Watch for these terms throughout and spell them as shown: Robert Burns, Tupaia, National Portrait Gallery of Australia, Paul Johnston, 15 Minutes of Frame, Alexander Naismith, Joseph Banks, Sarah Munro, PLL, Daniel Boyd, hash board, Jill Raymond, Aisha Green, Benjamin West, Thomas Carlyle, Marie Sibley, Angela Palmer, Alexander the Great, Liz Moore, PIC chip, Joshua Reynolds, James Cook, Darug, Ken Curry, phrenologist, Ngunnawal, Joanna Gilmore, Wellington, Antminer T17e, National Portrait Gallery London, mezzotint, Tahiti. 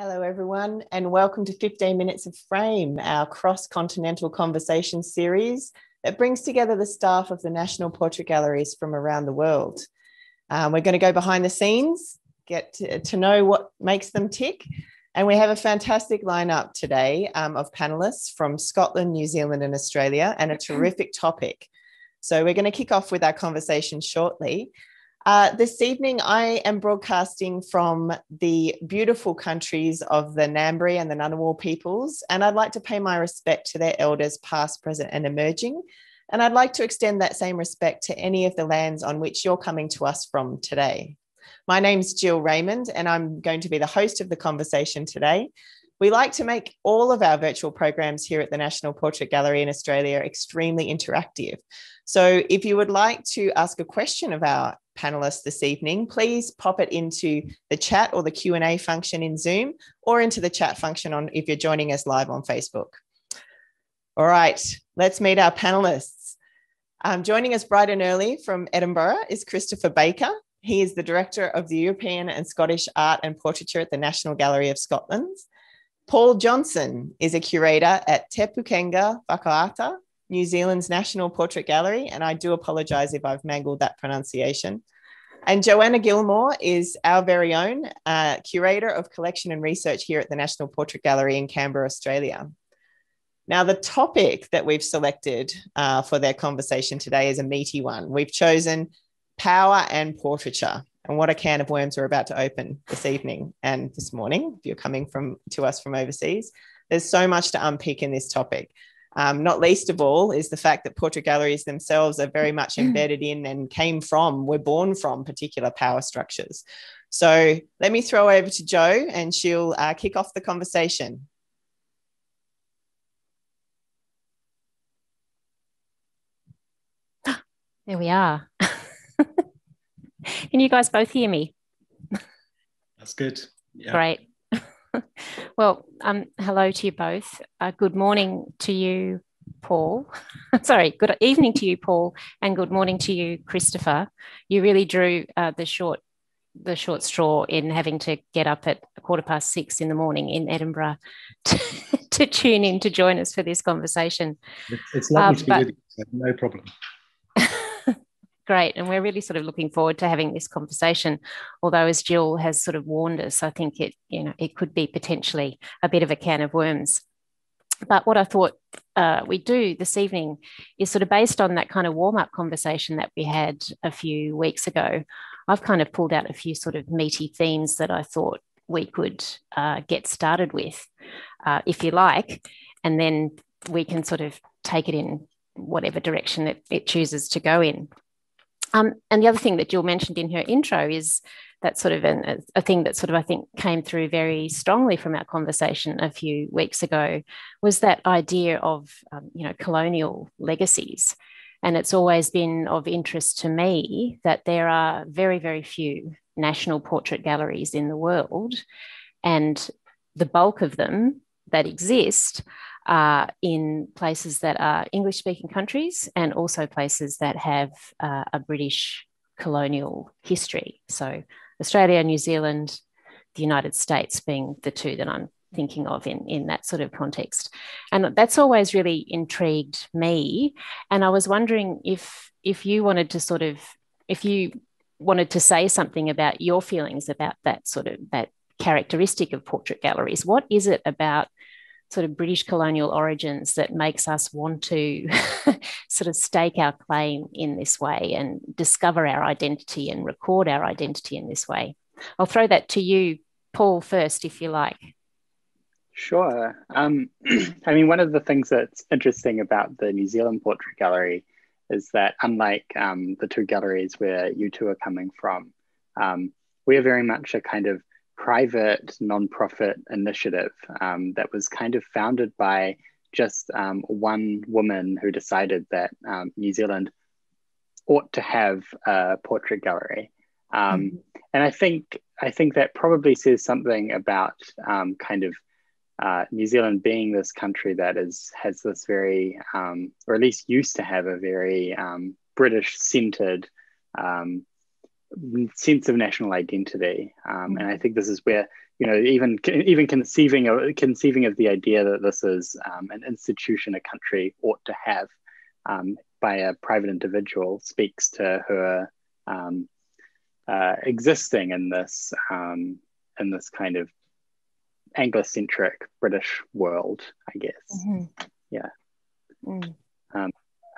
Hello everyone, and welcome to 15 Minutes of Frame, our cross-continental conversation series that brings together the staff of the National Portrait Galleries from around the world. We're going to go behind the scenes, get to know what makes them tick, and we have a fantastic lineup today of panellists from Scotland, New Zealand and Australia, and a terrific topic. So we're going to kick off with our conversation shortly. This evening, I am broadcasting from the beautiful countries of the Ngambri and the Ngunnawal peoples, and I'd like to pay my respect to their elders past, present and emerging. And I'd like to extend that same respect to any of the lands on which you're coming to us from today. My name's Jill Raymond, and I'm going to be the host of the conversation today. We like to make all of our virtual programs here at the National Portrait Gallery in Australia extremely interactive. So if you would like to ask a question of our panelists this evening, please pop it into the chat or the Q&A function in Zoom, or into the chat function on if you're joining us live on Facebook. All right, let's meet our panelists. Joining us bright and early from Edinburgh is Christopher Baker. He is the Director of the European and Scottish Art and Portraiture at the National Gallery of Scotland. Paul Johnston is a curator at Te Pūkenga Whakaata, New Zealand's National Portrait Gallery, and I do apologise if I've mangled that pronunciation. And Joanna Gilmore is our very own curator of collection and research here at the National Portrait Gallery in Canberra, Australia. Now, the topic that we've selected for their conversation today is a meaty one. We've chosen power and portraiture. And what a can of worms we're about to open this evening and this morning, if you're coming to us from overseas. There's so much to unpick in this topic. Not least of all is the fact that portrait galleries themselves are very much embedded in and were born from particular power structures. So let me throw over to Jo, and she'll kick off the conversation. There we are. Can you guys both hear me? That's good. Yeah. Great. Well, hello to you both. Good morning to you, Paul. Sorry, good evening to you, Paul, and good morning to you, Christopher. You really drew the short straw in having to get up at 6:15 in the morning in Edinburgh to tune in to join us for this conversation. It's lovely to be with you, so no problem. Great, and we're really sort of looking forward to having this conversation, although as Jill has sort of warned us, I think it could be potentially a bit of a can of worms. But what I thought we'd do this evening is sort of based on that kind of warm-up conversation that we had a few weeks ago. I've kind of pulled out a few sort of meaty themes that I thought we could get started with, if you like, and then we can sort of take it in whatever direction that it chooses to go in. And the other thing that Jill mentioned in her intro is that sort of a thing that sort of I think came through very strongly from our conversation a few weeks ago was that idea of, colonial legacies. And it's always been of interest to me that there are very, very few national portrait galleries in the world, and the bulk of them that exist in places that are English-speaking countries and also places that have a British colonial history. So Australia, New Zealand, the United States being the two that I'm thinking of in that sort of context. And that's always really intrigued me. And I was wondering if you wanted to say something about your feelings about that characteristic of portrait galleries. What is it about sort of British colonial origins that makes us want to sort of stake our claim in this way and discover our identity and record our identity in this way? I'll throw that to you, Paul, first, if you like. Sure. I mean, one of the things that's interesting about the New Zealand Portrait Gallery is that unlike the two galleries where you two are coming from, we are very much a kind of private nonprofit initiative that was kind of founded by just one woman who decided that New Zealand ought to have a portrait gallery. And I think that probably says something about New Zealand being this country that has this very, or at least used to have a very British-centered sense of national identity, and I think this is where, you know, even conceiving of the idea that this is an institution a country ought to have by a private individual speaks to her existing in this kind of Anglocentric British world, I guess. Yeah.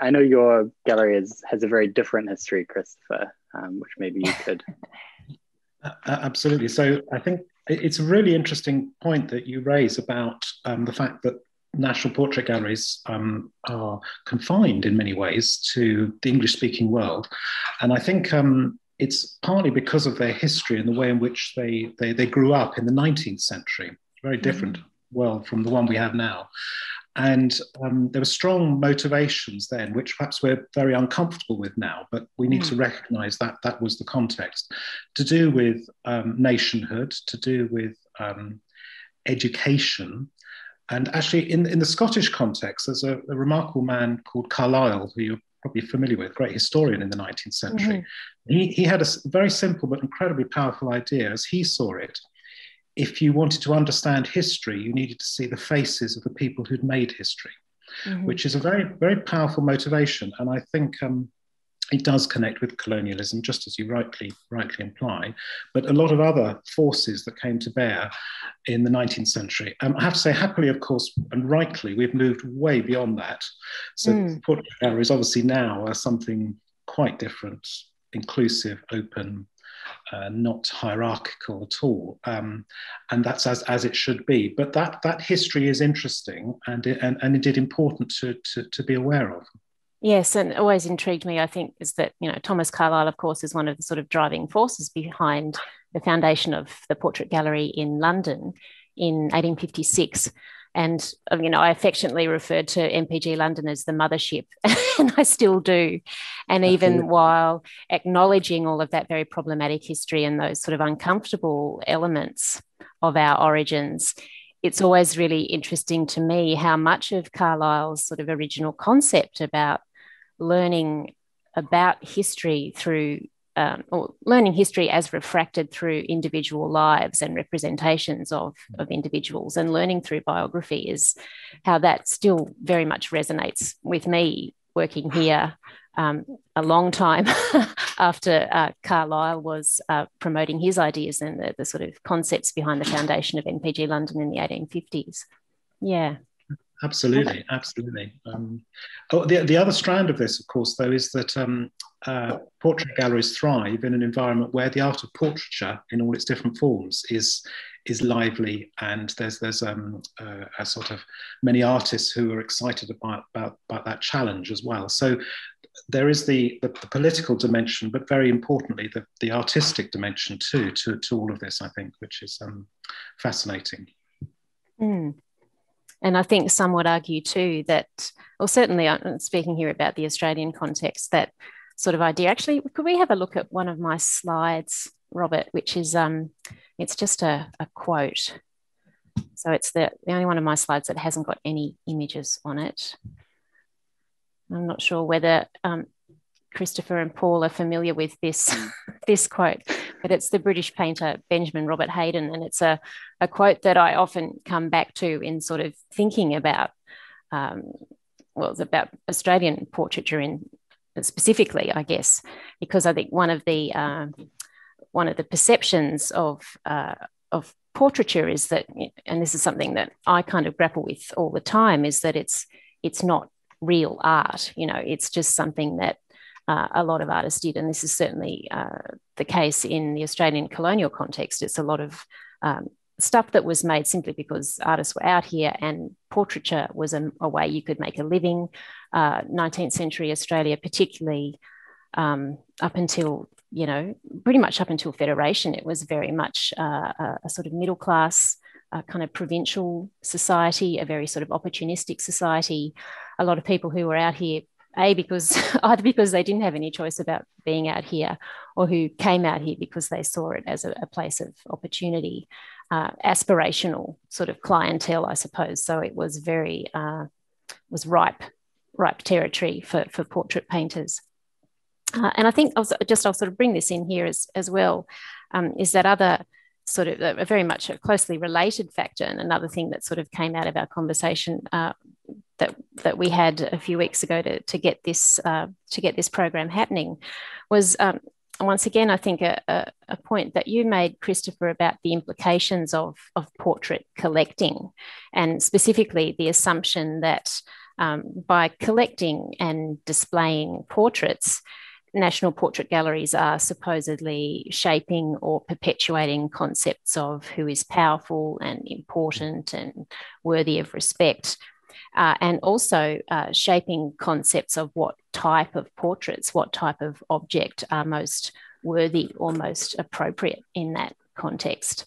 I know your gallery has a very different history, Christopher, which maybe you could. Absolutely. So I think it's a really interesting point that you raise about the fact that national portrait galleries are confined in many ways to the English-speaking world. And I think it's partly because of their history and the way in which they grew up in the 19th century, very different world from the one we have now. And there were strong motivations then, which perhaps we're very uncomfortable with now, but we need to recognize that that was the context, to do with nationhood, to do with education. And actually in the Scottish context, there's a remarkable man called Carlyle, who you're probably familiar with, great historian in the 19th century. He had a very simple but incredibly powerful idea as he saw it. If you wanted to understand history, you needed to see the faces of the people who'd made history, which is a very, very powerful motivation. And I think it does connect with colonialism, just as you rightly imply, but a lot of other forces that came to bear in the 19th century. I have to say, happily, of course, and rightly, we've moved way beyond that. So portrait galleries obviously now are something quite different, inclusive, open, not hierarchical at all, and that's as it should be. But that history is interesting and indeed important to be aware of. Yes, and always intrigued me, I think, is that, you know, Thomas Carlyle, of course, is one of the sort of driving forces behind the foundation of the Portrait Gallery in London in 1856. And, you know, I affectionately referred to MPG London as the mothership, and I still do. And even while acknowledging all of that very problematic history and those sort of uncomfortable elements of our origins, it's always really interesting to me how much of Carlyle's sort of original concept about learning about history through or learning history as refracted through individual lives and representations of individuals, and learning through biography, is how that still very much resonates with me working here a long time after Carlyle was promoting his ideas and the sort of concepts behind the foundation of NPG London in the 1850s. Yeah. Absolutely, absolutely. The other strand of this, of course, though, is that portrait galleries thrive in an environment where the art of portraiture, in all its different forms, is lively, and there's a sort of many artists who are excited about that challenge as well. So there is the political dimension, but very importantly, the artistic dimension too to all of this, I think, which is fascinating. And I think some would argue too that, well, certainly I'm speaking here about the Australian context, that sort of idea. Actually, could we have a look at one of my slides, Robert, which is, it's just a quote. So it's the only one of my slides that hasn't got any images on it. I'm not sure whether Christopher and Paul are familiar with this, this quote, but it's the British painter Benjamin Robert Haydon, and it's a quote that I often come back to in sort of thinking about, well, it's about Australian portraiture in specifically, I guess, because I think one of the perceptions of portraiture is that, and this is something that I kind of grapple with all the time, is that it's not real art, you know, it's just something that a lot of artists did, and this is certainly the case in the Australian colonial context. It's a lot of stuff that was made simply because artists were out here, and portraiture was a way you could make a living. 19th century Australia, particularly up until, you know, pretty much up until Federation, it was very much a sort of middle class, kind of provincial society, a very sort of opportunistic society. A lot of people who were out here either because they didn't have any choice about being out here, or who came out here because they saw it as a place of opportunity, aspirational sort of clientele, I suppose. So it was very, was ripe territory for portrait painters. And I think I'll sort of bring this in here as well, is that other sort of a very much a closely related factor, and another thing that sort of came out of our conversation that we had a few weeks ago to get this program happening, was once again I think a point that you made, Christopher, about the implications of portrait collecting, and specifically the assumption that by collecting and displaying portraits, national portrait galleries are supposedly shaping or perpetuating concepts of who is powerful and important and worthy of respect, and also shaping concepts of what type of portraits, what type of object are most worthy or most appropriate in that context.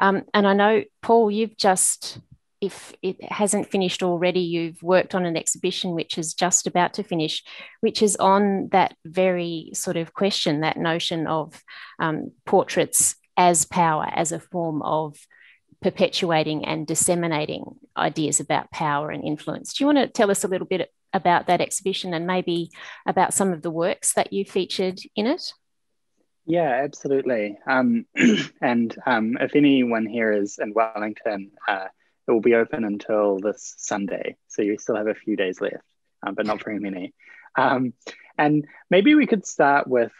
And I know, Paul, you've just, if it hasn't finished already, you've worked on an exhibition which is just about to finish, which is on that very sort of question, that notion of portraits as power, as a form of perpetuating and disseminating ideas about power and influence. Do you want to tell us a little bit about that exhibition and maybe about some of the works that you featured in it? Yeah, absolutely. And if anyone here is in Wellington, it will be open until this Sunday, so you still have a few days left, but not very many. And maybe we could start with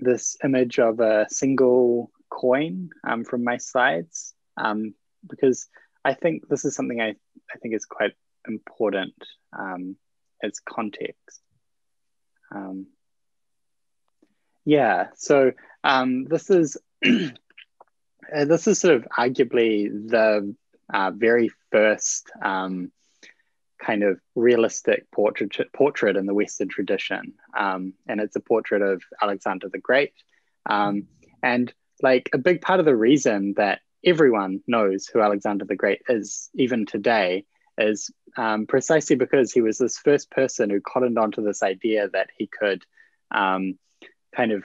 this image of a single coin from my slides, because I think this is something I think is quite important as context. This is this is sort of arguably the very first kind of realistic portrait in the Western tradition, and it's a portrait of Alexander the Great, and like a big part of the reason that everyone knows who Alexander the Great is even today is precisely because he was this first person who cottoned onto this idea that he could kind of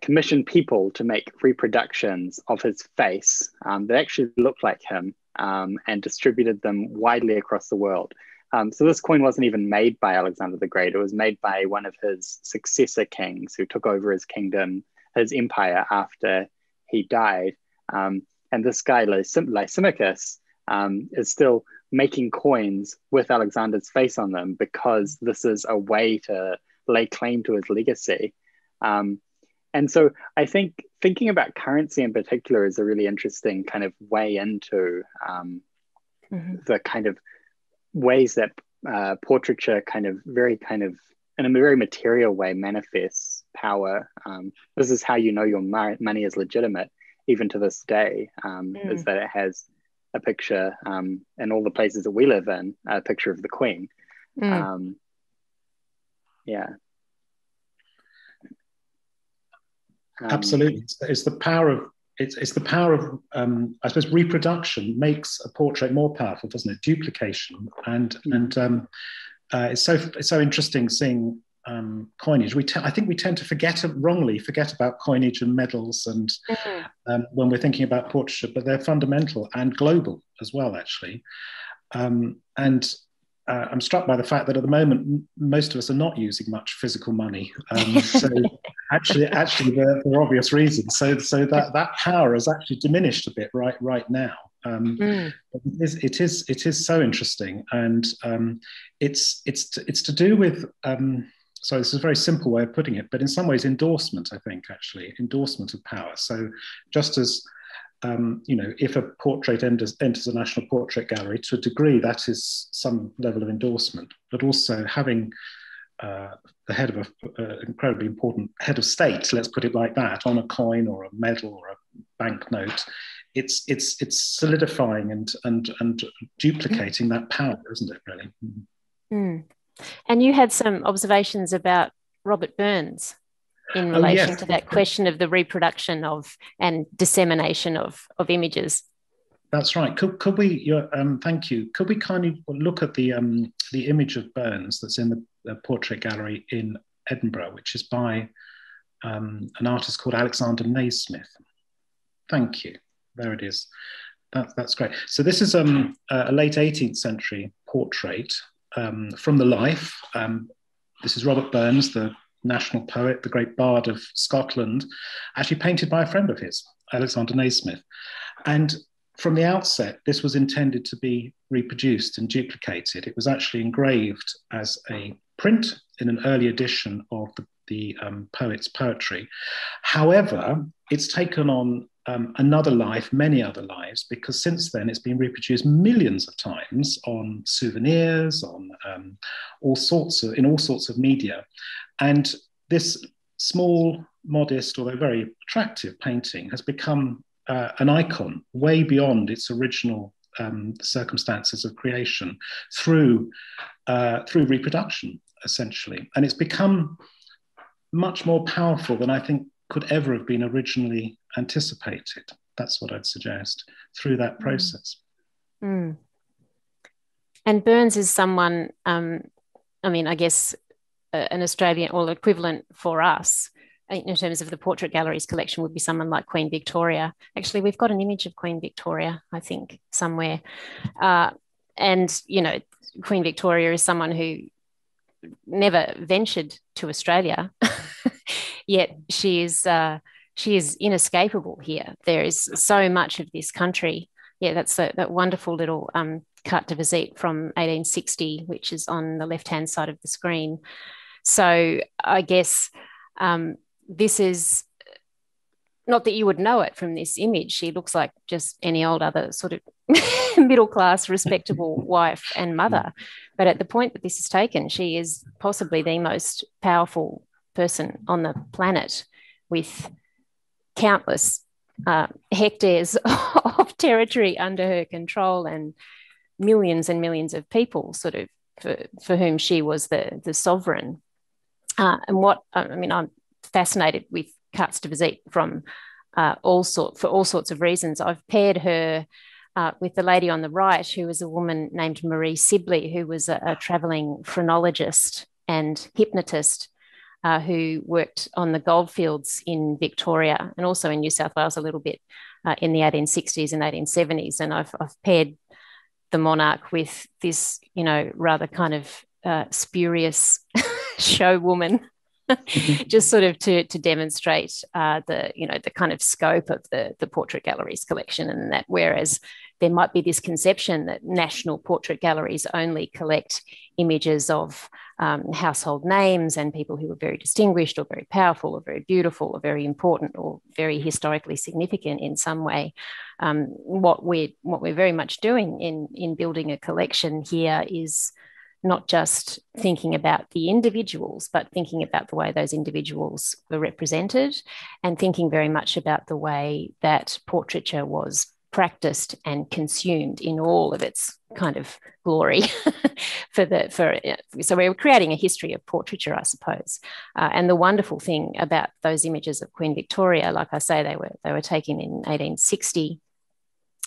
commissioned people to make reproductions of his face that actually looked like him, and distributed them widely across the world. So this coin wasn't even made by Alexander the Great. It was made by one of his successor kings who took over his kingdom, his empire, after he died. And this guy, Lysimachus, is still making coins with Alexander's face on them, because this is a way to lay claim to his legacy. And so I think thinking about currency in particular is a really interesting kind of way into the kind of ways that portraiture in a very material way manifests power. This is how you know your money is legitimate, even to this day, is that it has a picture, in all the places that we live in, a picture of the Queen. Absolutely, it's the power of it's the power of I suppose reproduction makes a portrait more powerful, doesn't it? Duplication and it's so interesting seeing coinage. I think we tend to wrongly forget about coinage and medals and when we're thinking about portraiture, but they're fundamental and global as well, actually. I'm struck by the fact that at the moment, most of us are not using much physical money. So actually for obvious reasons. So that power has actually diminished a bit right now. But it is so interesting. And it's to do with, so this is a very simple way of putting it, but in some ways endorsement, I think, actually, endorsement of power. So just as, if a portrait enters a National Portrait Gallery, to a degree that is some level of endorsement, but also having the head of an incredibly important head of state, let's put it like that, on a coin or a medal or a banknote, it's solidifying and duplicating that power, isn't it, really? And you had some observations about Robert Burns in relation to that question of the reproduction of and dissemination of images. That's right. Could we, thank you. Could we kindly look at the image of Burns that's in the Portrait Gallery in Edinburgh, which is by an artist called Alexander Naismith. Thank you. There it is. That's great. So this is a late 18th century portrait from the life. This is Robert Burns, the national poet, the great bard of Scotland, actually painted by a friend of his, Alexander Naismith. And from the outset, this was intended to be reproduced and duplicated. It was actually engraved as a print in an early edition of the poet's poetry. However, it's taken on another life, many other lives, because since then it's been reproduced millions of times on souvenirs, on all sorts of media. And this small, modest, although very attractive painting has become an icon way beyond its original circumstances of creation through reproduction, essentially. And it's become much more powerful than I think could ever have been originally anticipated. That's what I'd suggest through that process. Mm. And Burns is someone, I mean, I guess an Australian or equivalent for us in terms of the Portrait Gallery's collection would be someone like Queen Victoria. Actually, we've got an image of Queen Victoria, I think, somewhere. And, you know, Queen Victoria is someone who never ventured to Australia, yet she is inescapable here. There is so much of this country. Yeah, that's that wonderful little carte de visite from 1860, which is on the left-hand side of the screen. So I guess this is, not that you would know it from this image, she looks like just any old other sort of middle-class, respectable wife and mother. But at the point that this is taken, she is possibly the most powerful person on the planet, with countless hectares of territory under her control and millions of people sort of for whom she was the sovereign. And what, I mean, I'm fascinated with cartes de visite from for all sorts of reasons. I've paired her with the lady on the right, who is a woman named Marie Sibley, who was a travelling phrenologist and hypnotist who worked on the goldfields in Victoria and also in New South Wales a little bit in the 1860s and 1870s. And I've paired the monarch with this, you know, rather kind of spurious show woman, just sort of to demonstrate the kind of scope of the Portrait Galleries collection, and that whereas there might be this conception that national portrait galleries only collect images of household names and people who were very distinguished or very powerful or very beautiful or very important or very historically significant in some way. What we're very much doing in building a collection here is not just thinking about the individuals, but thinking about the way those individuals were represented, and thinking very much about the way that portraiture was practiced and consumed in all of its kind of glory. So we're creating a history of portraiture, I suppose. And the wonderful thing about those images of Queen Victoria, like I say, they were taken in 1860,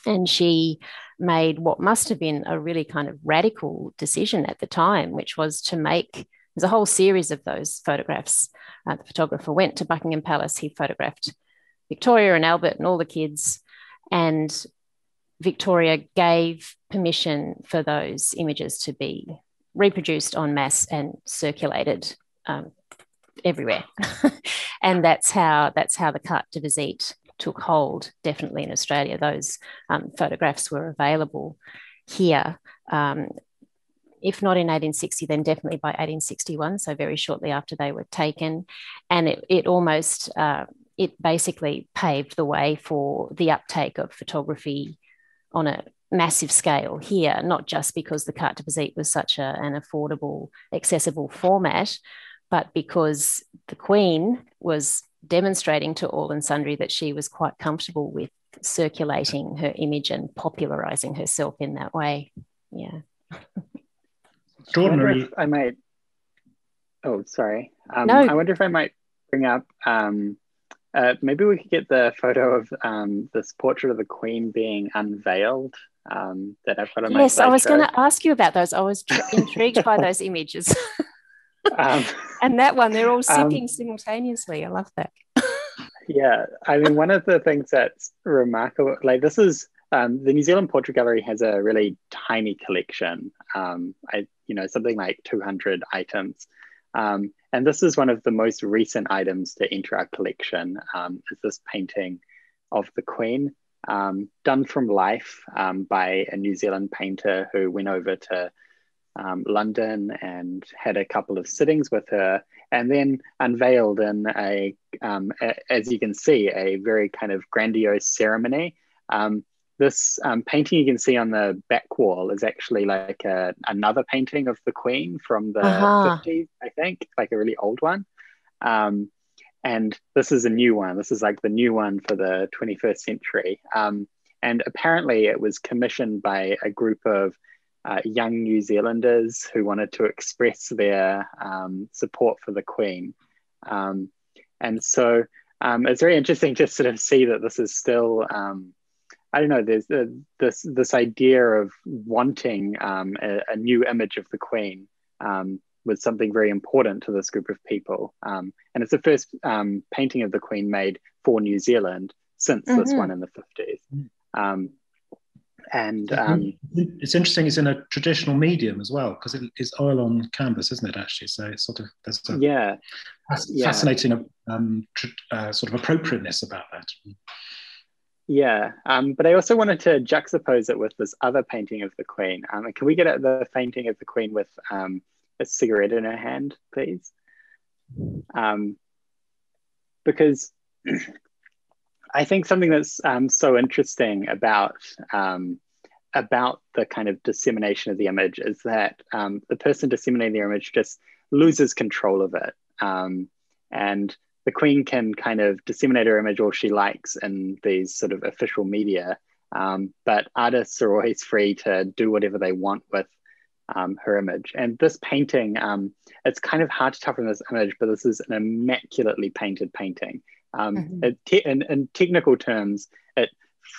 and she made what must have been a really kind of radical decision at the time, which was to make, there's a whole series of those photographs. The photographer went to Buckingham Palace, he photographed Victoria and Albert and all the kids, and Victoria gave permission for those images to be reproduced en masse and circulated everywhere. And that's how the carte de visite took hold, definitely in Australia. Those photographs were available here, if not in 1860, then definitely by 1861, so very shortly after they were taken. And it basically paved the way for the uptake of photography on a massive scale here, not just because the carte de visite was such an affordable, accessible format, but because the Queen was demonstrating to all and sundry that she was quite comfortable with circulating her image and popularising herself in that way. Yeah. Extraordinary. I wonder if I might bring up... maybe we could get the photo of this portrait of the Queen being unveiled that I've got on my slideshow. Yes, I was going to ask you about those. I was intrigued by those images. And that one, they're all sipping simultaneously. I love that. Yeah, I mean, one of the things that's remarkable, like this is, the New Zealand Portrait Gallery has a really tiny collection, something like 200 items. And this is one of the most recent items to enter our collection, is this painting of the Queen, done from life by a New Zealand painter who went over to London and had a couple of sittings with her, and then unveiled in a as you can see, a very kind of grandiose ceremony. This painting you can see on the back wall is actually like another painting of the Queen from the 50s, I think, like a really old one. And this is a new one. This is like the new one for the 21st century. And apparently it was commissioned by a group of young New Zealanders who wanted to express their support for the Queen. And so it's very interesting to sort of see that this is still, I don't know, there's this idea of wanting a new image of the Queen was something very important to this group of people. And it's the first painting of the Queen made for New Zealand since this one in the 50s. It's interesting, it's in a traditional medium as well, because it's oil on canvas, isn't it, actually? So it's sort of, there's a fascinating sort of appropriateness about that. Yeah, but I also wanted to juxtapose it with this other painting of the Queen. Can we get at the painting of the Queen with a cigarette in her hand, please? Because I think something that's so interesting about the kind of dissemination of the image is that the person disseminating the image just loses control of it. And the Queen can kind of disseminate her image all she likes in these sort of official media, but artists are always free to do whatever they want with her image. And this painting, it's kind of hard to tell from this image, but this is an immaculately painted painting. In technical terms, it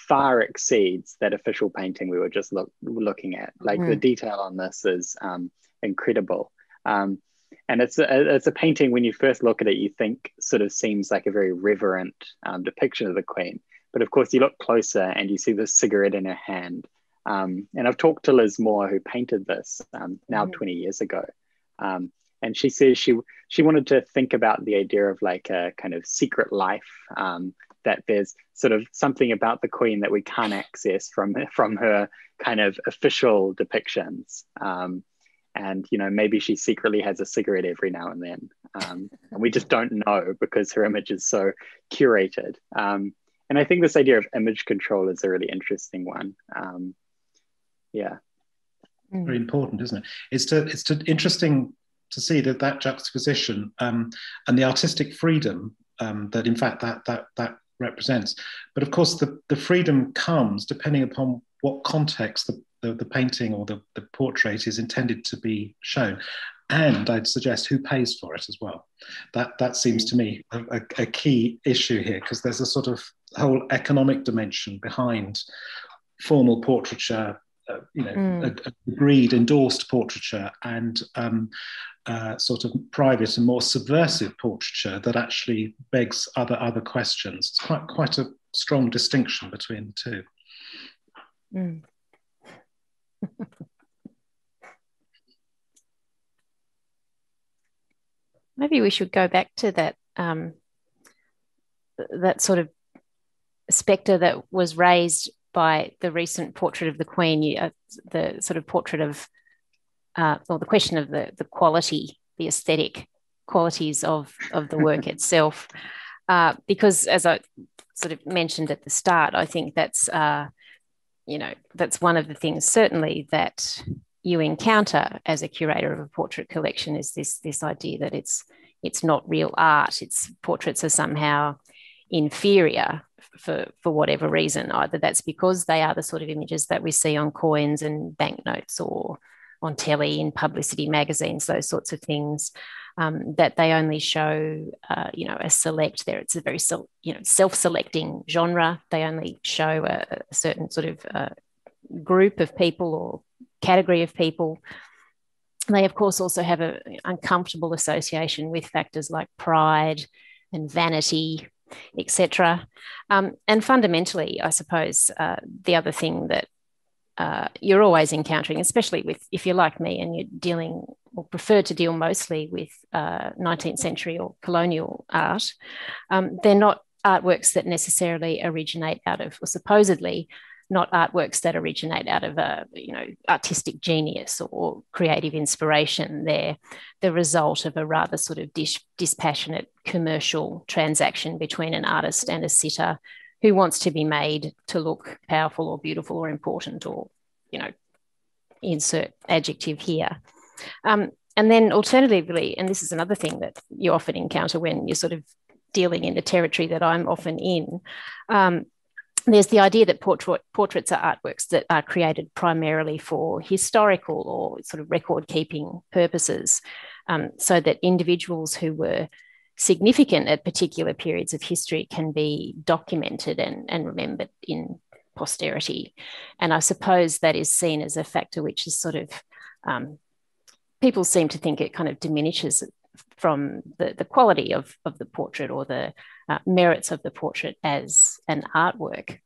far exceeds that official painting we were just looking at. Like the detail on this is incredible. And it's a painting, when you first look at it, you think sort of seems like a very reverent depiction of the Queen. But of course, you look closer and you see this cigarette in her hand. And I've talked to Liz Moore, who painted this now 20 years ago. And she says she wanted to think about the idea of like a kind of secret life, that there's sort of something about the Queen that we can't access from her kind of official depictions. And, you know, maybe she secretly has a cigarette every now and then. And we just don't know because her image is so curated. And I think this idea of image control is a really interesting one. Very important, isn't it? It's interesting to see that juxtaposition and the artistic freedom that, in fact, that represents. But, of course, the freedom comes depending upon what context the painting or the portrait is intended to be shown. And I'd suggest who pays for it as well. That seems to me a key issue here, because there's a sort of whole economic dimension behind formal portraiture, agreed, endorsed portraiture, and sort of private and more subversive portraiture that actually begs other questions. It's quite a strong distinction between the two. Mm. Maybe we should go back to that that sort of spectre that was raised by the recent portrait of the Queen, the sort of portrait of, or the question of the quality, the aesthetic qualities of the work itself. Because as I sort of mentioned at the start, I think that's that's one of the things certainly that you encounter as a curator of a portrait collection, is this idea that it's not real art. It's portraits are somehow inferior for whatever reason. Either that's because they are the sort of images that we see on coins and banknotes, or on telly, in publicity magazines, those sorts of things, that they only show, a select there. It's a very, self-selecting genre. They only show a certain sort of group of people or category of people. They, of course, also have an uncomfortable association with factors like pride and vanity, etc. And fundamentally, I suppose, the other thing that you're always encountering, especially with, if you're like me and you're dealing or prefer to deal mostly with 19th century or colonial art, they're not artworks that necessarily originate out of, or supposedly not artworks that originate out of a, you know, artistic genius or creative inspiration. They're the result of a rather sort of dispassionate commercial transaction between an artist and a sitter who wants to be made to look powerful or beautiful or important or, you know, insert adjective here. And then alternatively, and this is another thing that you often encounter when you're sort of dealing in the territory that I'm often in, there's the idea that portraits are artworks that are created primarily for historical or sort of record-keeping purposes, so that individuals who were significant at particular periods of history can be documented and remembered in posterity. And I suppose that is seen as a factor which is sort of, people seem to think it kind of diminishes from the quality of the portrait or the merits of the portrait as an artwork.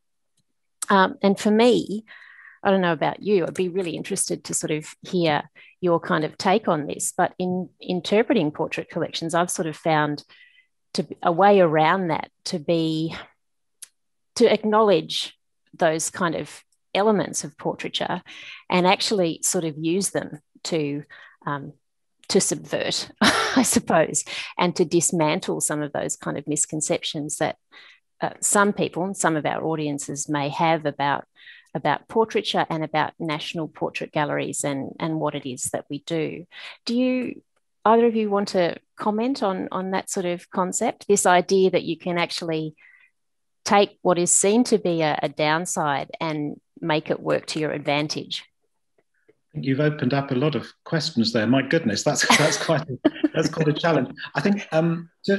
And for me, I don't know about you, I'd be really interested to sort of hear your kind of take on this, but in interpreting portrait collections, I've sort of found a way around that to be, to acknowledge those kind of elements of portraiture and actually sort of use them to subvert, I suppose, and to dismantle some of those kind of misconceptions that some people and some of our audiences may have about portraiture and about national portrait galleries and what it is that we do. Do you, either of you, want to comment on that sort of concept, this idea that you can actually take what is seen to be a downside and make it work to your advantage? You've opened up a lot of questions there. My goodness, that's quite a challenge. I think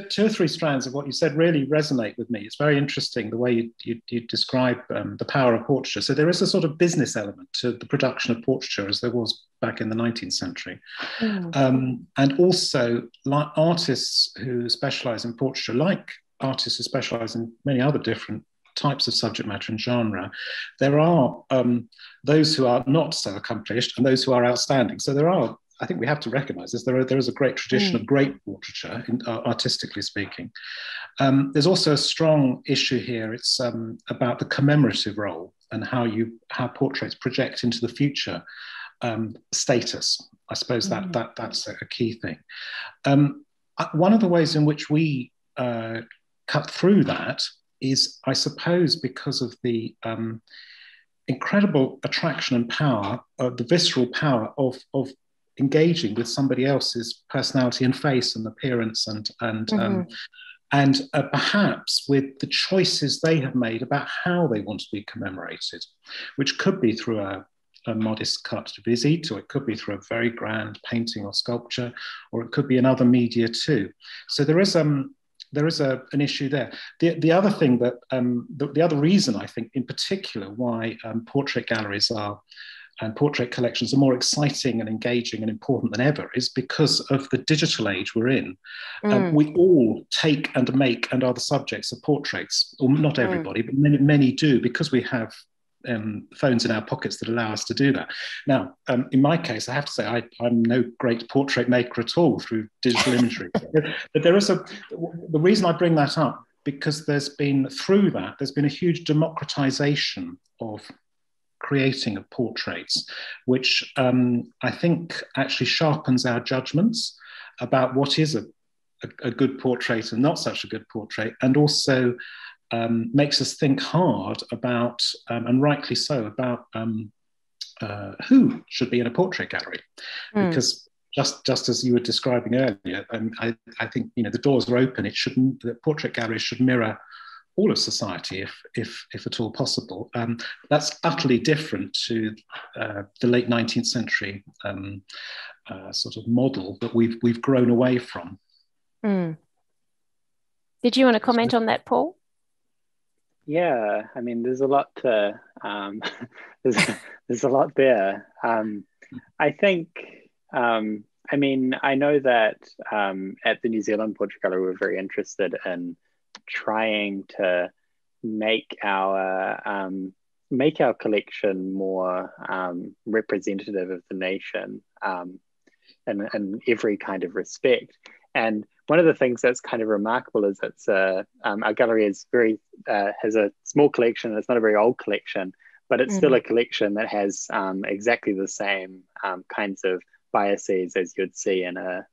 two or three strands of what you said really resonate with me. It's very interesting the way you describe the power of portraiture. So there is a sort of business element to the production of portraiture as there was back in the 19th century. Mm. And also like artists who specialise in portraiture, like artists who specialise in many other different types of subject matter and genre, there are those who are not so accomplished and those who are outstanding. So there are, I think we have to recognise this, there is a great tradition of great portraiture, artistically speaking. There's also a strong issue here, it's about the commemorative role and how portraits project into the future status. I suppose that's a key thing. One of the ways in which we cut through that is, I suppose, because of the incredible attraction and power, the visceral power of engaging with somebody else's personality and face and appearance and perhaps with the choices they have made about how they want to be commemorated, which could be through a modest cut visit, or it could be through a very grand painting or sculpture, or it could be in other media too. So there is an issue there. The other thing that, the other reason I think in particular why portrait galleries are and portrait collections are more exciting and engaging and important than ever is because of the digital age we're in. We all take and make and are the subjects of portraits, or not everybody, but many do, because we have phones in our pockets that allow us to do that. Now, in my case, I have to say I'm no great portrait maker at all through digital imagery. But there is the reason I bring that up, because there's been a huge democratization of creating of portraits, which I think actually sharpens our judgments about what is a good portrait and not such a good portrait, and also makes us think hard about, and rightly so, about who should be in a portrait gallery. Because just as you were describing earlier, I think, you know, the doors are open. The portrait gallery should mirror all of society, if at all possible. That's utterly different to the late 19th century sort of model that we've grown away from. Did you want to comment on that, Paul? Yeah, I mean, there's a lot to there's a lot there. I think I mean, I know that at the New Zealand Portrait Gallery, we're very interested in trying to make our make our collection more representative of the nation in every kind of respect. And one of the things that's kind of remarkable is it's our gallery is very has a small collection. It's not a very old collection, but it's still a collection that has exactly the same kinds of biases as you'd see in a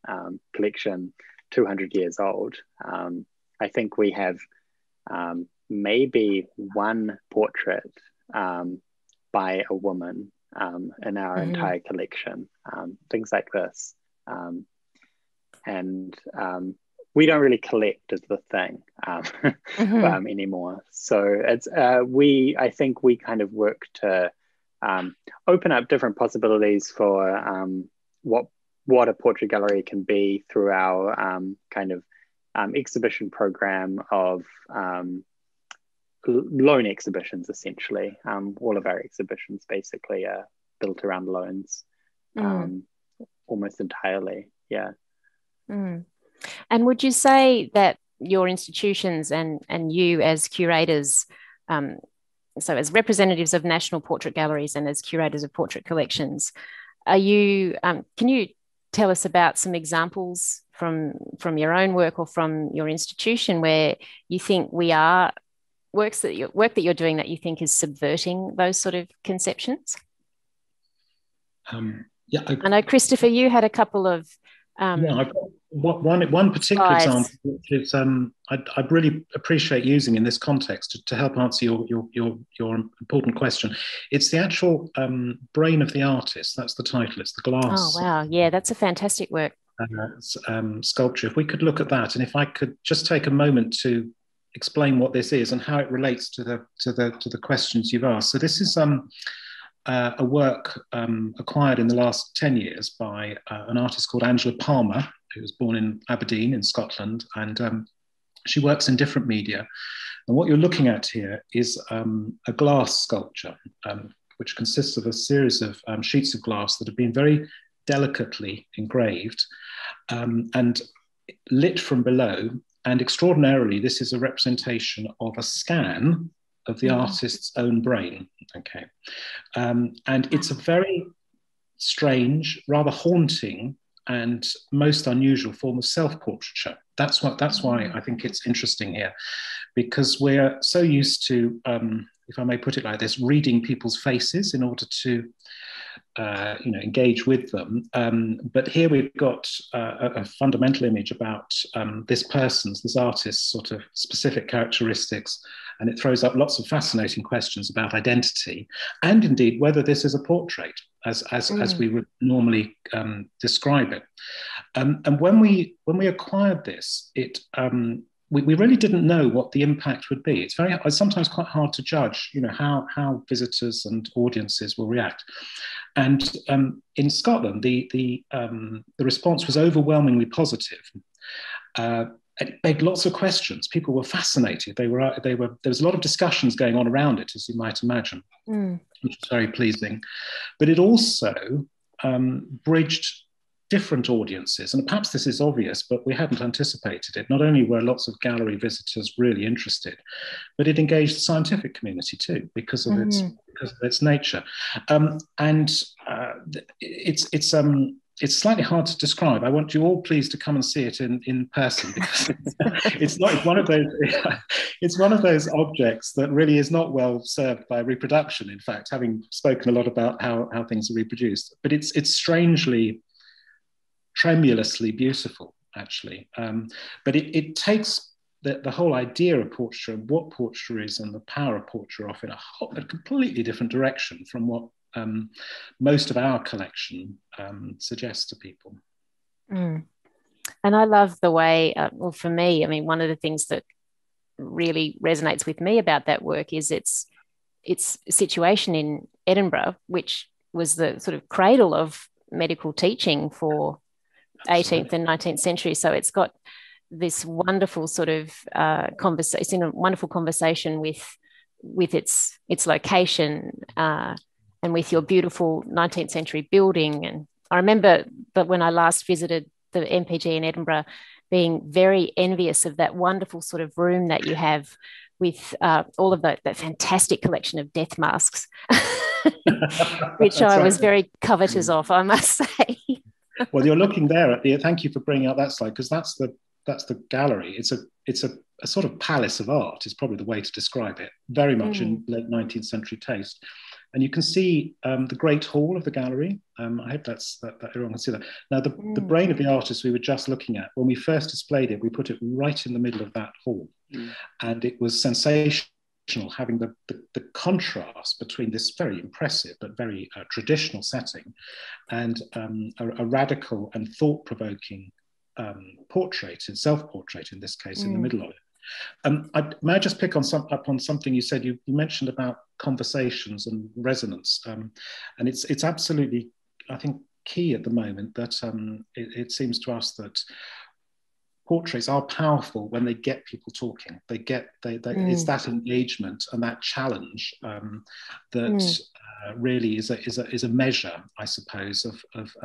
collection 200 years old. I think we have maybe one portrait by a woman in our entire collection, things like this. And we don't really collect as the thing anymore. So it's I think we kind of work to open up different possibilities for what a portrait gallery can be through our kind of exhibition program of loan exhibitions, essentially. All of our exhibitions basically are built around loans almost entirely, yeah. Mm. And would you say that your institutions and you as curators, so as representatives of national portrait galleries and as curators of portrait collections, are you? Can you tell us about some examples from your own work or from your institution where you think we are work that you're doing that you think is subverting those sort of conceptions? Yeah, I know, Christopher, you had a couple of. Yeah, I've got one particular example, which is I really appreciate using in this context to help answer your important question. It's the actual brain of the artist. That's the title. It's the glass. Oh wow! Yeah, that's a fantastic work. Sculpture. If we could look at that, and if I could just take a moment to explain what this is and how it relates to the questions you've asked. So this is a work acquired in the last 10 years by an artist called Angela Palmer, who was born in Aberdeen in Scotland, and she works in different media. And what you're looking at here is a glass sculpture, which consists of a series of sheets of glass that have been very delicately engraved and lit from below. And extraordinarily, this is a representation of a scan of the artist's own brain, okay. And it's a very strange, rather haunting and most unusual form of self-portraiture. That's why I think it's interesting here, because we're so used to, if I may put it like this, reading people's faces in order to engage with them. But here we've got a fundamental image about this artist's sort of specific characteristics, and it throws up lots of fascinating questions about identity and indeed whether this is a portrait as we would normally describe it. And when we acquired this, it we really didn't know what the impact would be. It's sometimes quite hard to judge, how visitors and audiences will react. And in Scotland, the response was overwhelmingly positive. It begged lots of questions. People were fascinated. There was a lot of discussions going on around it, as you might imagine, which was very pleasing. But it also bridged different audiences, and perhaps this is obvious, but we hadn't anticipated it. Not only were lots of gallery visitors really interested, but it engaged the scientific community too, because of its nature. It's slightly hard to describe. I want you all please to come and see it in person, because it's one of those objects that really is not well served by reproduction. In fact, having spoken a lot about how things are reproduced, but it's strangely, tremulously beautiful, actually. But it takes the whole idea of portraiture, what portraiture is and the power of portraiture off in a completely different direction from what most of our collection suggests to people. Mm. And I love the way, well, for me, I mean, one of the things that really resonates with me about that work is its situation in Edinburgh, which was the sort of cradle of medical teaching for 18th and 19th century. So it's got this wonderful sort of conversation. It's in a wonderful conversation with its location and with your beautiful 19th century building. And I remember that when I last visited the MPG in Edinburgh, being very envious of that wonderful sort of room that you have with all of that fantastic collection of death masks, which I was very covetous of, I must say. Well, you're looking there at the. Thank you for bringing up that slide, because that's the gallery. It's a sort of palace of art is probably the way to describe it. Very much in late 19th century taste. And you can see the Great Hall of the gallery. I hope that everyone can see that. Now, the brain of the artist we were just looking at, when we first displayed it, we put it right in the middle of that hall. And it was sensational having the contrast between this very impressive but very traditional setting and a radical and thought-provoking portrait, self-portrait in this case, in the middle of it. May I just pick up on something you said? You mentioned about conversations and resonance, and it's absolutely, I think, key at the moment that it seems to us that portraits are powerful when they get people talking. It's that engagement and that challenge that really is a measure, I suppose, of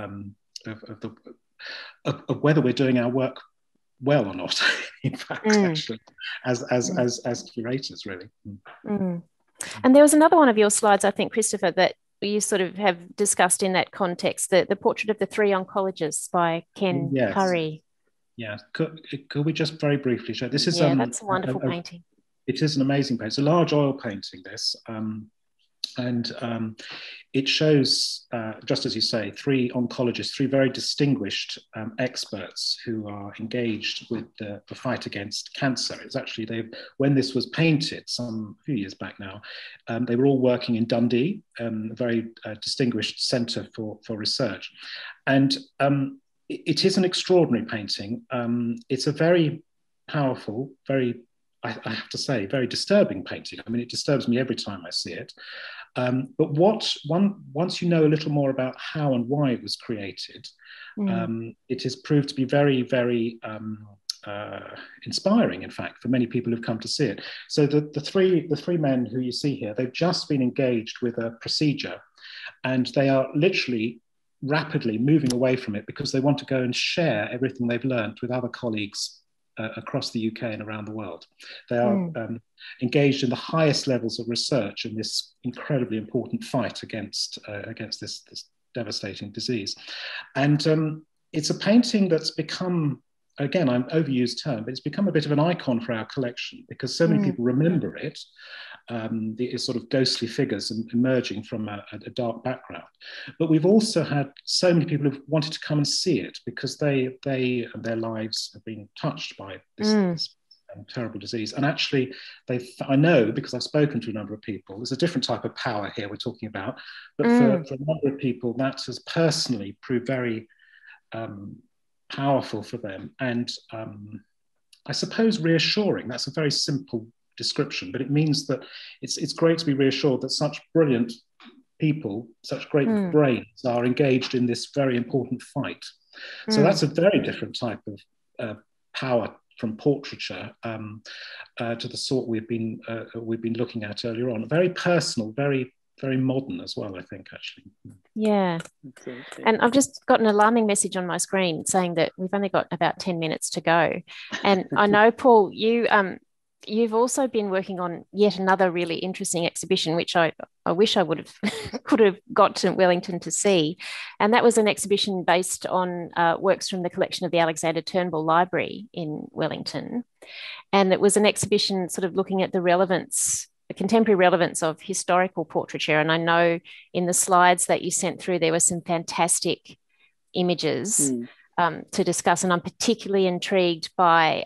whether we're doing our work well or not, in fact, actually, as curators, really. And there was another one of your slides, I think, Christopher, that you sort of have discussed in that context, the portrait of the three oncologists by Ken Curry. Yeah, could we just very briefly show? This is that's a wonderful painting. It is an amazing painting. It's a large oil painting, this. And it shows, just as you say, three oncologists, three very distinguished experts who are engaged with the fight against cancer. It's actually, when this was painted a few years back now, they were all working in Dundee, a very distinguished centre for research. And it is an extraordinary painting. It's a very powerful, very, I have to say, very disturbing painting. I mean, it disturbs me every time I see it. But once you know a little more about how and why it was created, it has proved to be very, very inspiring, in fact, for many people who've come to see it. So the three men who you see here, they've just been engaged with a procedure, and they are literally rapidly moving away from it because they want to go and share everything they've learned with other colleagues across the UK and around the world. They are engaged in the highest levels of research in this incredibly important fight against this devastating disease. And it's a painting that's become, again, I'm overused term, but it's become a bit of an icon for our collection because so many people remember it, these sort of ghostly figures emerging from a dark background. But we've also had so many people who've wanted to come and see it because their lives have been touched by this terrible disease. And actually, I know, because I've spoken to a number of people, there's a different type of power here we're talking about, but for a number of people, that has personally proved very powerful for them. And I suppose reassuring, that's a very simple description, but it means that it's great to be reassured that such brilliant people, such great brains are engaged in this very important fight. So that's a very different type of power from portraiture to the sort we've been looking at earlier on. Very personal, very, very modern as well, I think, actually. Yeah. And I've just got an alarming message on my screen saying that we've only got about 10 minutes to go. And I know, Paul, you've also been working on yet another really interesting exhibition, which I wish I would have could have got to Wellington to see. And that was an exhibition based on works from the collection of the Alexander Turnbull Library in Wellington. And it was an exhibition sort of looking at the contemporary relevance of historical portraiture. And I know in the slides that you sent through, there were some fantastic images to discuss. And I'm particularly intrigued by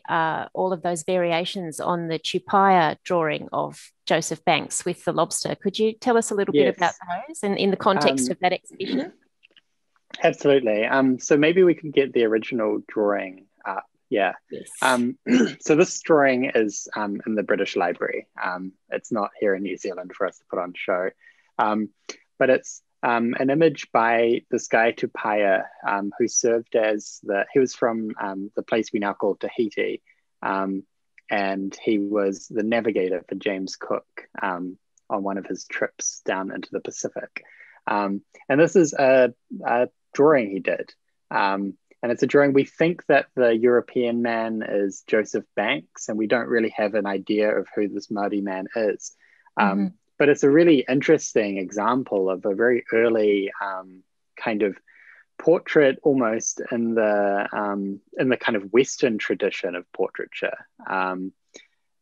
all of those variations on the Tupaia drawing of Joseph Banks with the lobster. Could you tell us a little bit about those and in the context of that exhibition? Absolutely. So maybe we can get the original drawing up. Yeah. Yes. So this drawing is in the British Library. It's not here in New Zealand for us to put on show, but it's an image by this guy Tupaia, who served as he was from the place we now call Tahiti, and he was the navigator for James Cook on one of his trips down into the Pacific. And this is a drawing he did. And it's a drawing, we think that the European man is Joseph Banks, and we don't really have an idea of who this Māori man is. But it's a really interesting example of a very early kind of portrait, almost in the kind of Western tradition of portraiture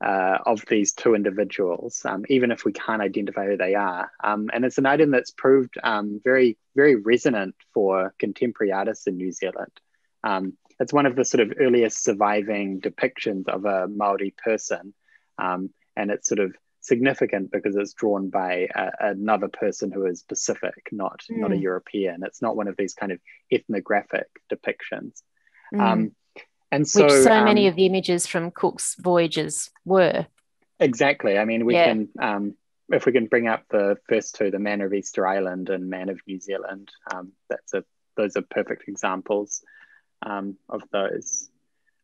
of these two individuals, even if we can't identify who they are. And it's an item that's proved very, very resonant for contemporary artists in New Zealand. It's one of the sort of earliest surviving depictions of a Māori person, and it's sort of significant because it's drawn by another person who is Pacific, not a European. It's not one of these kind of ethnographic depictions. And so, which so many of the images from Cook's voyages were. Exactly. I mean, we can, if we can bring up the first two, the Man of Easter Island and Man of New Zealand, those are perfect examples of those.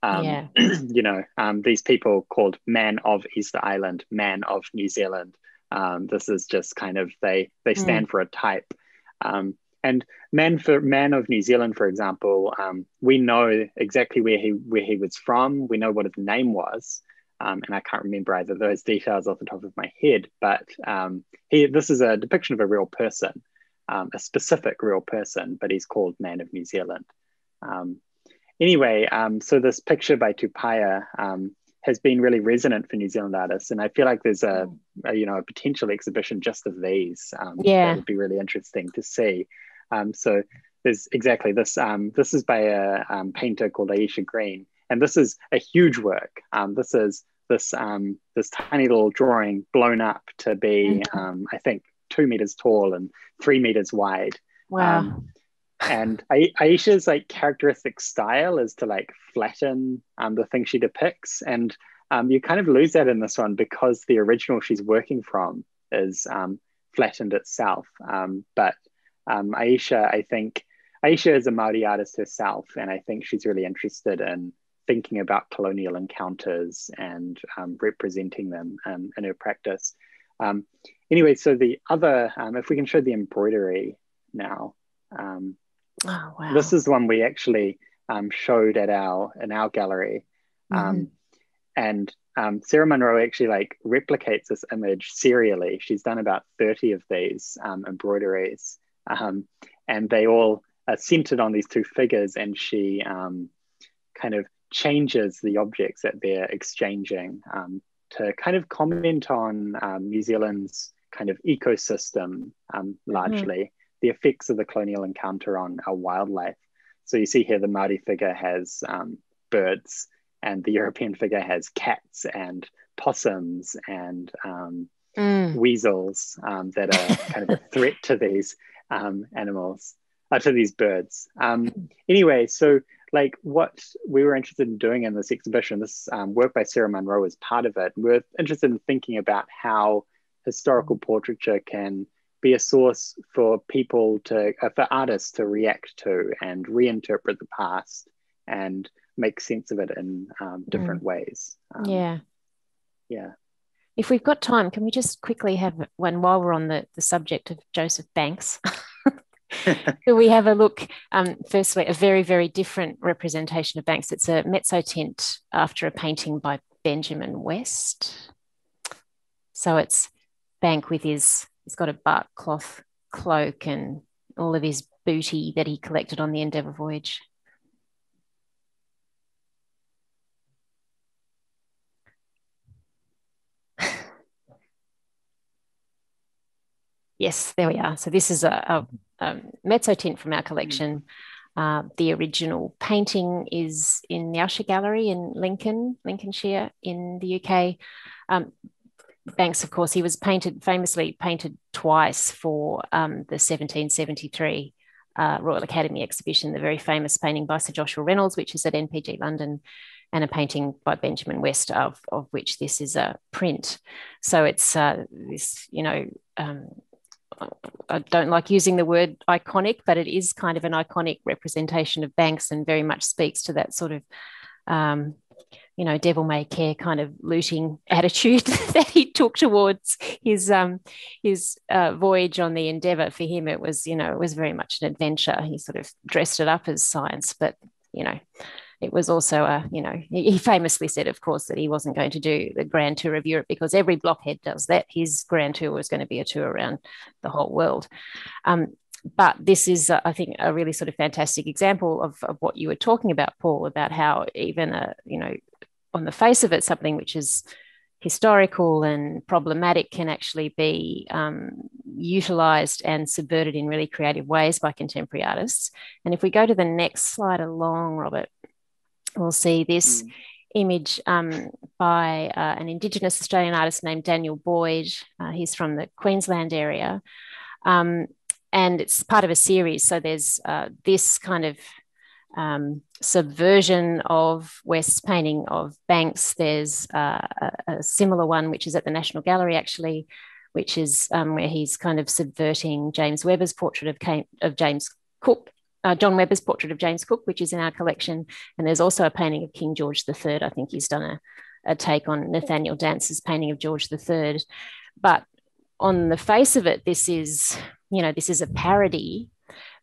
You know, these people called Man of Easter Island, Man of New Zealand. This is just kind of, they stand for a type. And Man of New Zealand, for example, we know exactly where he was from. We know what his name was. And I can't remember either of those details off the top of my head, but this is a depiction of a real person, a specific real person, but he's called Man of New Zealand. So this picture by Tupaia has been really resonant for New Zealand artists, and I feel like there's a potential exhibition just of these. That would be really interesting to see. So there's exactly this. This is by a painter called Aisha Green, and this is a huge work. This is this tiny little drawing blown up to be, I think, 2 meters tall and 3 meters wide. Wow. And Aisha's like characteristic style is to like flatten the thing she depicts, and you kind of lose that in this one because the original she's working from is flattened itself. But I think Aisha is a Māori artist herself, and I think she's really interested in thinking about colonial encounters and representing them in her practice. So the other, if we can show the embroidery now. Oh, wow. This is one we actually showed at in our gallery, and Sarah Munro actually like replicates this image serially. She's done about 30 of these embroideries, and they all are centered on these two figures, and she kind of changes the objects that they're exchanging to kind of comment on New Zealand's kind of ecosystem, largely. The effects of the colonial encounter on our wildlife. So you see here the Māori figure has birds, and the European figure has cats and possums and weasels that are kind of a threat to these animals, to these birds. So like what we were interested in doing in this exhibition, this work by Sarah Munro is part of it. We're interested in thinking about how historical portraiture can be a source for people for artists to react to and reinterpret the past and make sense of it in different ways. If we've got time, can we just quickly have one while we're on the subject of Joseph Banks? Can we have a look, firstly, a very, very different representation of Banks. It's a mezzo tint after a painting by Benjamin West. So it's Banks with his... He's got a bark cloth cloak and all of his booty that he collected on the Endeavour voyage. Yes, there we are. So this is a mezzo tint from our collection. The original painting is in the Usher Gallery in Lincolnshire in the UK. Banks, of course, he was famously painted twice for the 1773 Royal Academy exhibition, the very famous painting by Sir Joshua Reynolds, which is at NPG London, and a painting by Benjamin West, of which this is a print. So it's this, you know, I don't like using the word iconic, but it is kind of an iconic representation of Banks and very much speaks to that sort of... you know, devil may care kind of looting attitude that he took towards his voyage on the Endeavour. For him, it was very much an adventure. He sort of dressed it up as science, but you know, it was also a, you know, he famously said, of course, that he wasn't going to do the grand tour of Europe because every blockhead does that. His grand tour was going to be a tour around the whole world. But this is, I think, a really sort of fantastic example of what you were talking about, Paul, about how even, you know, on the face of it, something which is historical and problematic can actually be utilised and subverted in really creative ways by contemporary artists. And if we go to the next slide along, Robert, we'll see this image by an Indigenous Australian artist named Daniel Boyd. He's from the Queensland area. And it's part of a series. So there's this kind of subversion of West's painting of Banks. There's a similar one, which is at the National Gallery, actually, which is where he's kind of subverting James Webber's portrait of James Cook, John Webber's portrait of James Cook, which is in our collection. And there's also a painting of King George III. I think he's done a take on Nathaniel Dance's painting of George III. But on the face of it, this is, you know, this is a parody,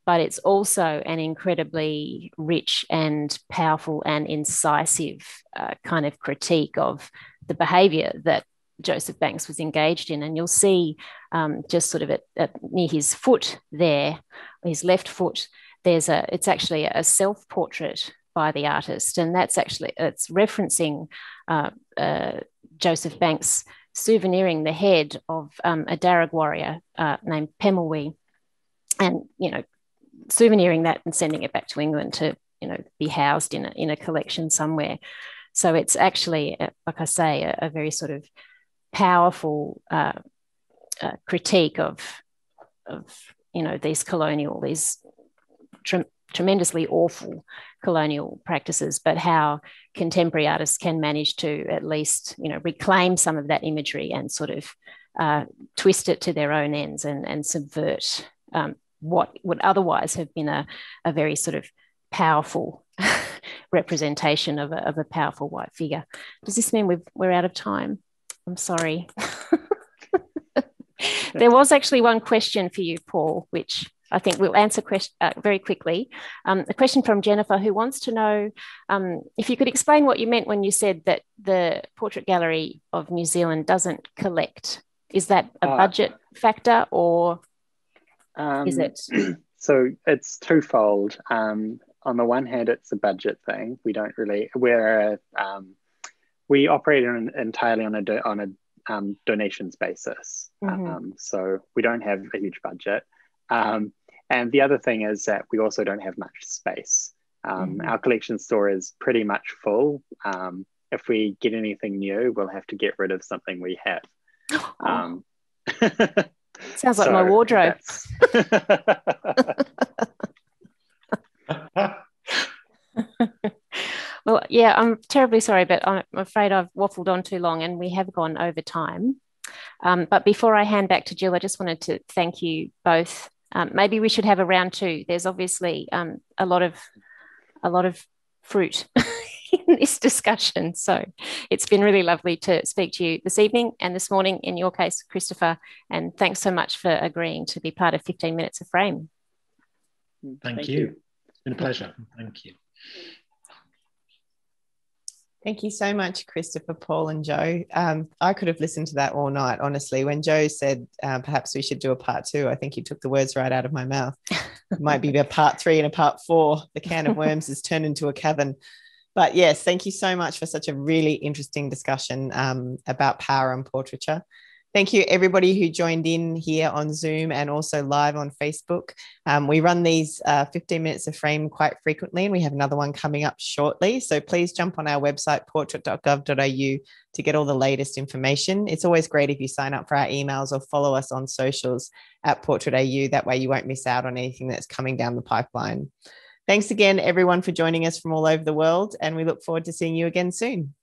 but it's also an incredibly rich and powerful and incisive kind of critique of the behaviour that Joseph Banks was engaged in. And you'll see just sort of near his foot there, his left foot, there's it's actually a self-portrait by the artist. And that's actually, it's referencing Joseph Banks souveniring the head of a Darug warrior named Pemulwuy, and, you know, souveniring that and sending it back to England to, you know, be housed in a collection somewhere. So it's actually, like I say, a very sort of powerful critique of, you know, these tremendously awful colonial practices, but how contemporary artists can manage to at least, you know, reclaim some of that imagery and sort of twist it to their own ends and subvert what would otherwise have been a very sort of powerful representation of a powerful white figure. Does this mean we're out of time? I'm sorry. There was actually one question for you, Paul, which I think we'll answer very quickly. A question from Jennifer, who wants to know if you could explain what you meant when you said that the Portrait Gallery of New Zealand doesn't collect. Is that a budget factor, or is it? So it's twofold. On the one hand, it's a budget thing. We don't really, we operate entirely on a donations basis. Mm-hmm. So we don't have a huge budget. And the other thing is that we also don't have much space. Our collection store is pretty much full. If we get anything new, we'll have to get rid of something we have. Sounds like my wardrobe. Well, yeah, I'm terribly sorry, but I'm afraid I've waffled on too long and we have gone over time. But before I hand back to Jill, I just wanted to thank you both. Maybe we should have a round two. There's obviously a lot of fruit in this discussion. So it's been really lovely to speak to you this evening and this morning, in your case, Christopher. And thanks so much for agreeing to be part of 15 Minutes of Frame. Thank you. It's been a pleasure. Thank you. Thank you so much, Christopher, Paul and Joe. I could have listened to that all night, honestly. When Joe said perhaps we should do a part two, I think he took the words right out of my mouth. It might be a part three and a part four. The can of worms has turned into a cavern. But yes, thank you so much for such a really interesting discussion about power and portraiture. Thank you, everybody who joined in here on Zoom and also live on Facebook. We run these 15 Minutes of Frame quite frequently, and we have another one coming up shortly. So please jump on our website, portrait.gov.au, to get all the latest information. It's always great if you sign up for our emails or follow us on socials at Portrait AU. That way you won't miss out on anything that's coming down the pipeline. Thanks again, everyone, for joining us from all over the world, and we look forward to seeing you again soon.